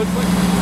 looks like.